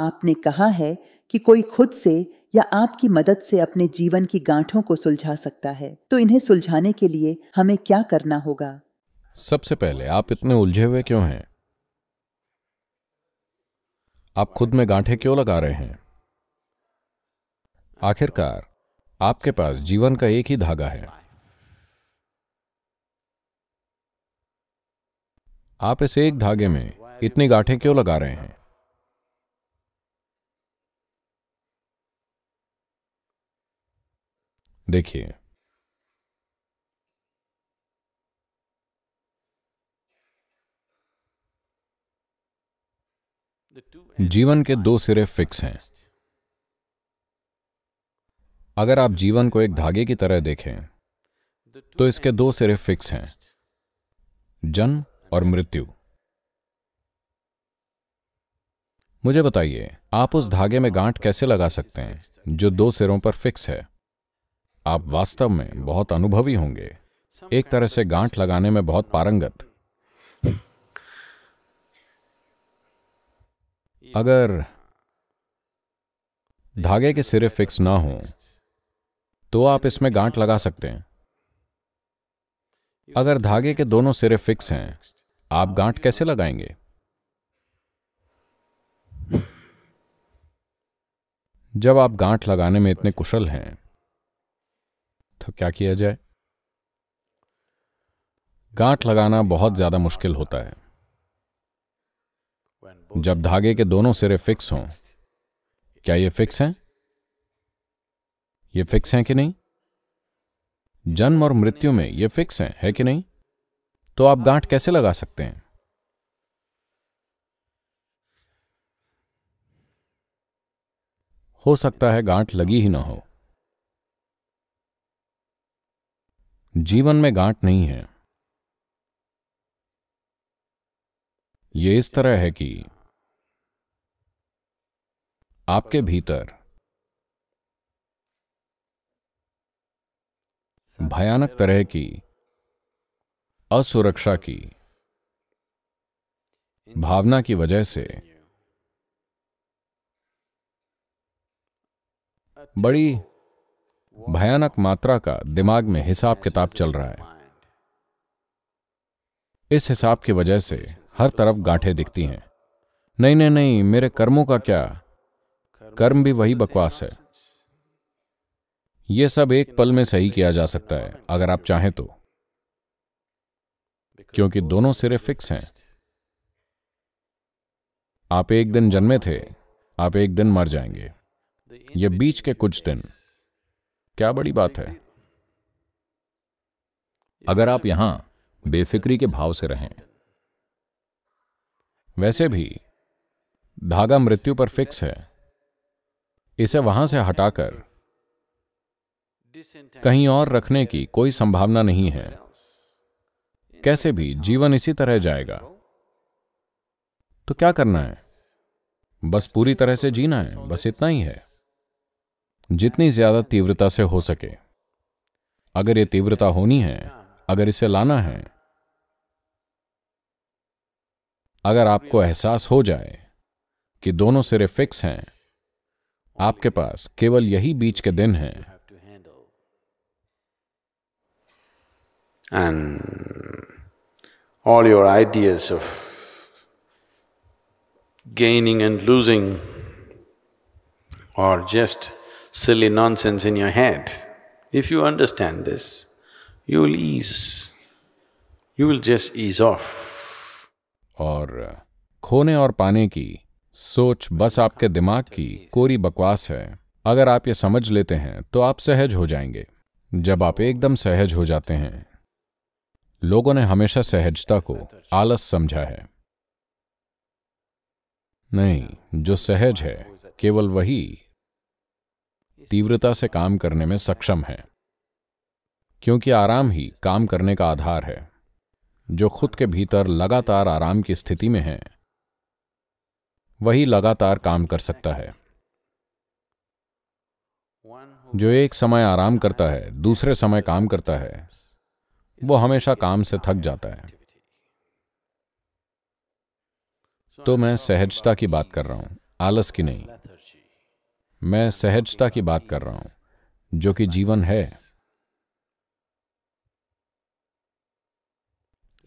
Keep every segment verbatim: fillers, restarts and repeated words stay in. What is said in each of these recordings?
आपने कहा है कि कोई खुद से या आपकी मदद से अपने जीवन की गांठों को सुलझा सकता है, तो इन्हें सुलझाने के लिए हमें क्या करना होगा? सबसे पहले आप इतने उलझे हुए क्यों हैं? आप खुद में गांठें क्यों लगा रहे हैं? आखिरकार आपके पास जीवन का एक ही धागा है। आप इस एक धागे में इतनी गांठें क्यों लगा रहे हैं? देखिए, जीवन के दो सिरे फिक्स हैं। अगर आप जीवन को एक धागे की तरह देखें तो इसके दो सिरे फिक्स हैं, जन्म और मृत्यु। मुझे बताइए, आप उस धागे में गांठ कैसे लगा सकते हैं जो दो सिरों पर फिक्स है? आप वास्तव में बहुत अनुभवी होंगे, एक तरह से गांठ लगाने में बहुत पारंगत। अगर धागे के सिरे फिक्स ना हो तो आप इसमें गांठ लगा सकते हैं। अगर धागे के दोनों सिरे फिक्स हैं, आप गांठ कैसे लगाएंगे? जब आप गांठ लगाने में इतने कुशल हैं तो क्या किया जाए? गांठ लगाना बहुत ज्यादा मुश्किल होता है। जब धागे के दोनों सिरे फिक्स हों, क्या ये फिक्स हैं? ये फिक्स हैं कि नहीं? जन्म और मृत्यु में ये फिक्स हैं, है कि नहीं? तो आप गांठ कैसे लगा सकते हैं? हो सकता है गांठ लगी ही ना हो। जीवन में गांठ नहीं है। ये इस तरह है कि आपके भीतर भयानक तरह की असुरक्षा की भावना की वजह से बड़ी भयानक मात्रा का दिमाग में हिसाब किताब चल रहा है। इस हिसाब की वजह से हर तरफ गांठें दिखती हैं। नहीं नहीं नहीं, मेरे कर्मों का क्या? कर्म भी वही बकवास है। यह सब एक पल में सही किया जा सकता है अगर आप चाहें तो, क्योंकि दोनों सिरे फिक्स हैं। आप एक दिन जन्मे थे, आप एक दिन मर जाएंगे। ये बीच के कुछ दिन, क्या बड़ी बात है? अगर आप यहां बेफिक्री के भाव से रहें। वैसे भी धागा मृत्यु पर फिक्स है, इसे वहां से हटाकर कहीं और रखने की कोई संभावना नहीं है। कैसे भी जीवन इसी तरह जाएगा। तो क्या करना है? बस पूरी तरह से जीना है, बस इतना ही है, जितनी ज्यादा तीव्रता से हो सके। अगर ये तीव्रता होनी है, अगर इसे लाना है, अगर आपको एहसास हो जाए कि दोनों सिरे फिक्स हैं, आपके पास केवल यही बीच के दिन हैं। And all your ideas of gaining and losing are just silly nonsense in your head. If you understand this, you will ease, you will just ease off. और खोने और पाने की सोच बस आपके दिमाग की कोरी बकवास है। अगर आप ये समझ लेते हैं तो आप सहज हो जाएंगे। जब आप एकदम सहज हो जाते हैं, लोगों ने हमेशा सहजता को आलस समझा है। नहीं, जो सहज है केवल वही तीव्रता से काम करने में सक्षम है, क्योंकि आराम ही काम करने का आधार है। जो खुद के भीतर लगातार आराम की स्थिति में है, वही लगातार काम कर सकता है। जो एक समय आराम करता है, दूसरे समय काम करता है, वो हमेशा काम से थक जाता है। तो मैं सहजता की बात कर रहा हूं। आलस की नहीं। मैं सहजता की बात कर रहा हूं जो कि जीवन है।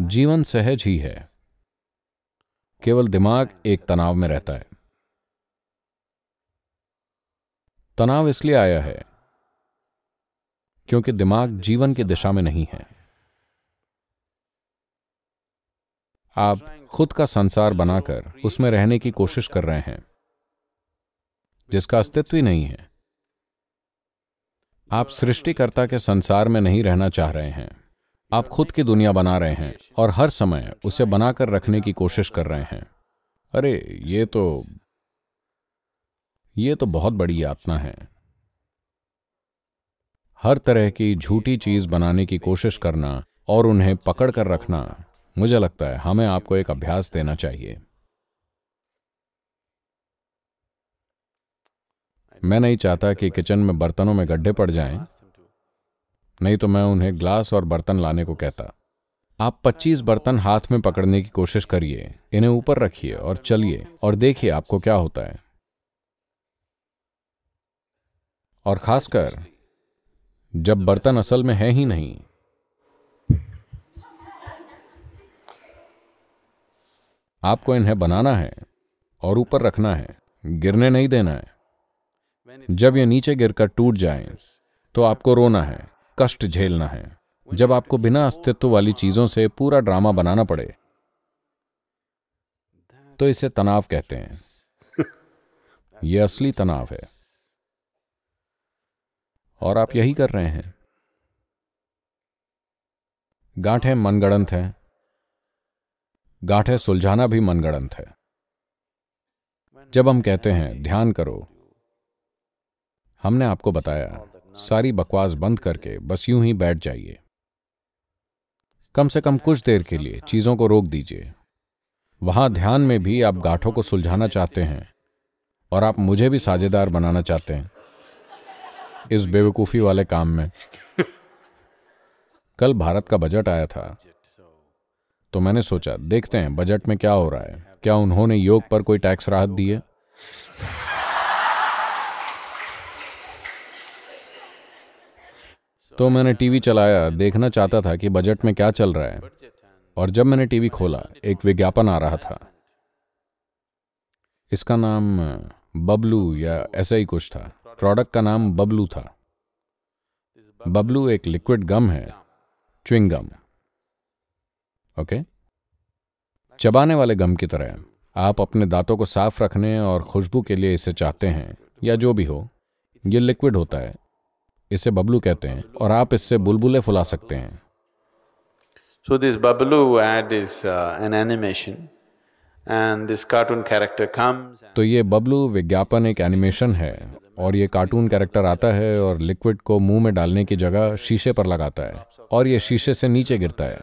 जीवन सहज ही है, केवल दिमाग एक तनाव में रहता है। तनाव इसलिए आया है क्योंकि दिमाग जीवन की दिशा में नहीं है। आप खुद का संसार बनाकर उसमें रहने की कोशिश कर रहे हैं जिसका अस्तित्व ही नहीं है। आप सृष्टिकर्ता के संसार में नहीं रहना चाह रहे हैं। आप खुद की दुनिया बना रहे हैं और हर समय उसे बनाकर रखने की कोशिश कर रहे हैं। अरे ये तो ये तो बहुत बड़ी यातना है। हर तरह की झूठी चीज बनाने की कोशिश करना और उन्हें पकड़ कर रखना, मुझे लगता है हमें आपको एक अभ्यास देना चाहिए। मैं नहीं चाहता कि किचन में बर्तनों में गड्ढे पड़ जाएं, नहीं तो मैं उन्हें ग्लास और बर्तन लाने को कहता। आप पच्चीस बर्तन हाथ में पकड़ने की कोशिश करिए, इन्हें ऊपर रखिए और चलिए और देखिए आपको क्या होता है। और खासकर जब बर्तन असल में है ही नहीं। आपको इन्हें बनाना है और ऊपर रखना है, गिरने नहीं देना है। जब ये नीचे गिरकर टूट जाएं, तो आपको रोना है, कष्ट झेलना है। जब आपको बिना अस्तित्व वाली चीजों से पूरा ड्रामा बनाना पड़े तो इसे तनाव कहते हैं। यह असली तनाव है और आप यही कर रहे हैं। गांठें मनगढ़ंत हैं, गांठें सुलझाना भी मनगढ़ंत है। जब हम कहते हैं ध्यान करो, हमने आपको बताया सारी बकवास बंद करके बस यूं ही बैठ जाइए। कम से कम कुछ देर के लिए चीजों को रोक दीजिए। वहां ध्यान में भी आप गांठों को सुलझाना चाहते हैं और आप मुझे भी साझेदार बनाना चाहते हैं इस बेवकूफी वाले काम में। कल भारत का बजट आया था तो मैंने सोचा देखते हैं बजट में क्या हो रहा है। क्या उन्होंने योग पर कोई टैक्स राहत दी है? तो मैंने टीवी चलाया, देखना चाहता था कि बजट में क्या चल रहा है। और जब मैंने टीवी खोला, एक विज्ञापन आ रहा था। इसका नाम बबलू या ऐसा ही कुछ था। प्रोडक्ट का नाम बबलू था। बबलू एक लिक्विड गम है, च्युइंग गम। ओके, चबाने वाले गम की तरह। आप अपने दांतों को साफ रखने और खुशबू के लिए इसे चाहते हैं या जो भी हो। ये लिक्विड होता है, इसे बबलू कहते हैं और आप इससे बुलबुले फुला सकते हैं। So this Babalu ad is an animation and this cartoon character comes. तो ये बबलू विज्ञापन एक एनिमेशन है और ये कार्टून कैरेक्टर आता है और लिक्विड को मुंह में डालने की जगह शीशे पर लगाता है और ये शीशे से नीचे गिरता है,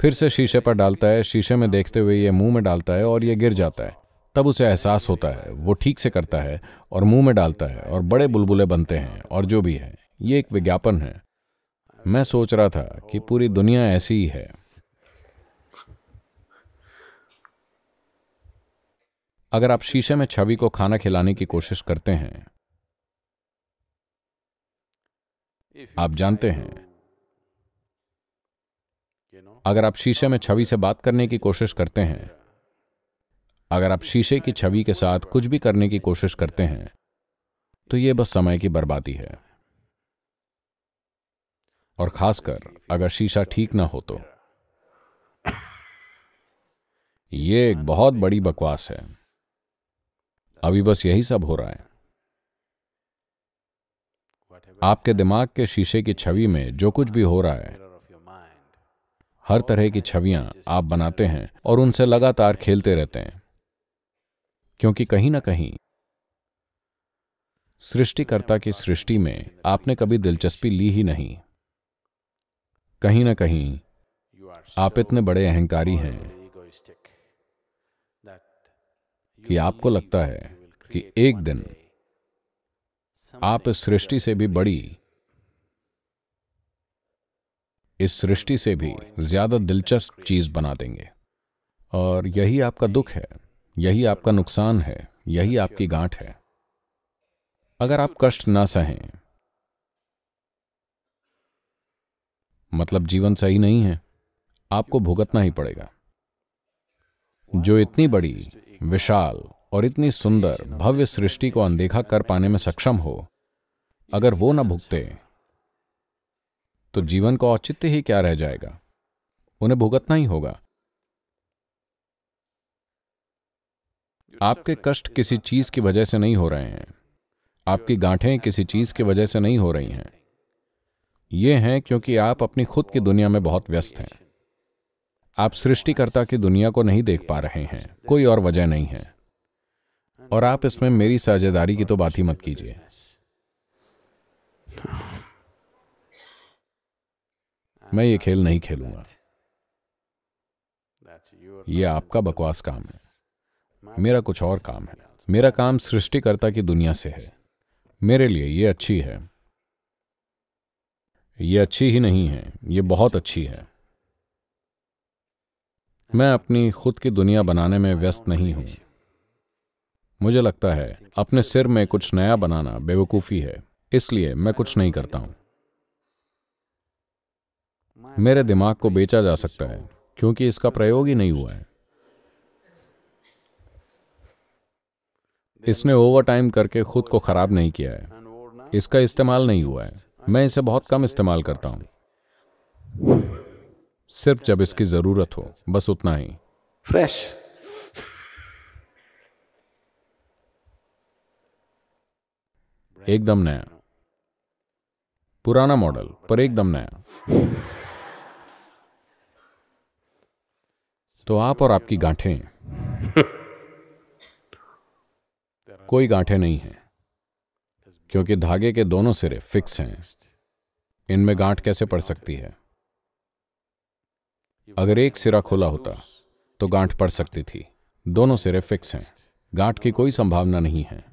फिर से शीशे पर डालता है, शीशे में देखते हुए ये मुंह में डालता है और ये गिर जाता है। तब उसे एहसास होता है, वो ठीक से करता है और मुंह में डालता है और बड़े बुलबुले बनते हैं और जो भी है। ये एक विज्ञापन है। मैं सोच रहा था कि पूरी दुनिया ऐसी ही है। अगर आप शीशे में छवि को खाना खिलाने की कोशिश करते हैं, आप जानते हैं, अगर आप शीशे में छवि से बात करने की कोशिश करते हैं, अगर आप शीशे की छवि के साथ कुछ भी करने की कोशिश करते हैं, तो ये बस समय की बर्बादी है। और खासकर अगर शीशा ठीक ना हो तो। ये एक बहुत बड़ी बकवास है। अभी बस यही सब हो रहा है। आपके दिमाग के शीशे की छवि में जो कुछ भी हो रहा है, हर तरह की छवियां आप बनाते हैं और उनसे लगातार खेलते रहते हैं, क्योंकि कहीं ना कहीं सृष्टिकर्ता की सृष्टि में आपने कभी दिलचस्पी ली ही नहीं। कहीं ना कहीं आप इतने बड़े अहंकारी हैं कि आपको लगता है कि एक दिन आप इस सृष्टि से भी बड़ी, इस सृष्टि से भी ज्यादा दिलचस्प चीज बना देंगे। और यही आपका दुख है, यही आपका नुकसान है। यही आपकी गांठ है। अगर आप कष्ट ना सहें, मतलब जीवन सही नहीं है, आपको भुगतना ही पड़ेगा। जो इतनी बड़ी, विशाल और इतनी सुंदर भव्य सृष्टि को अनदेखा कर पाने में सक्षम हो, अगर वो ना भुगते तो जीवन का औचित्य ही क्या रह जाएगा। उन्हें भुगतना ही होगा। आपके कष्ट किसी चीज की वजह से नहीं हो रहे हैं, आपकी गांठें किसी चीज की वजह से नहीं हो रही हैं। ये हैं क्योंकि आप अपनी खुद की दुनिया में बहुत व्यस्त हैं। आप सृष्टिकर्ता की दुनिया को नहीं देख पा रहे हैं, कोई और वजह नहीं है। और आप इसमें मेरी साझेदारी की तो बात ही मत कीजिए। मैं ये खेल नहीं खेलूंगा। ये आपका बकवास काम है, मेरा कुछ और काम है। मेरा काम सृष्टिकर्ता की दुनिया से है। मेरे लिए ये अच्छी है। ये अच्छी ही नहीं है, ये बहुत अच्छी है। मैं अपनी खुद की दुनिया बनाने में व्यस्त नहीं हूं। मुझे लगता है अपने सिर में कुछ नया बनाना बेवकूफी है, इसलिए मैं कुछ नहीं करता हूं। मेरे दिमाग को बेचा जा सकता है क्योंकि इसका प्रयोग ही नहीं हुआ है। इसने ओवरटाइम करके खुद को खराब नहीं किया है। इसका इस्तेमाल नहीं हुआ है। मैं इसे बहुत कम इस्तेमाल करता हूं, सिर्फ जब इसकी जरूरत हो, बस उतना ही। फ्रेश। एकदम नया, पुराना मॉडल पर एकदम नया। तो आप और आपकी गांठें, कोई गांठें नहीं है क्योंकि धागे के दोनों सिरे फिक्स हैं। इनमें गांठ कैसे पड़ सकती है? अगर एक सिरा खुला होता तो गांठ पड़ सकती थी। दोनों सिरे फिक्स हैं, गांठ की कोई संभावना नहीं है।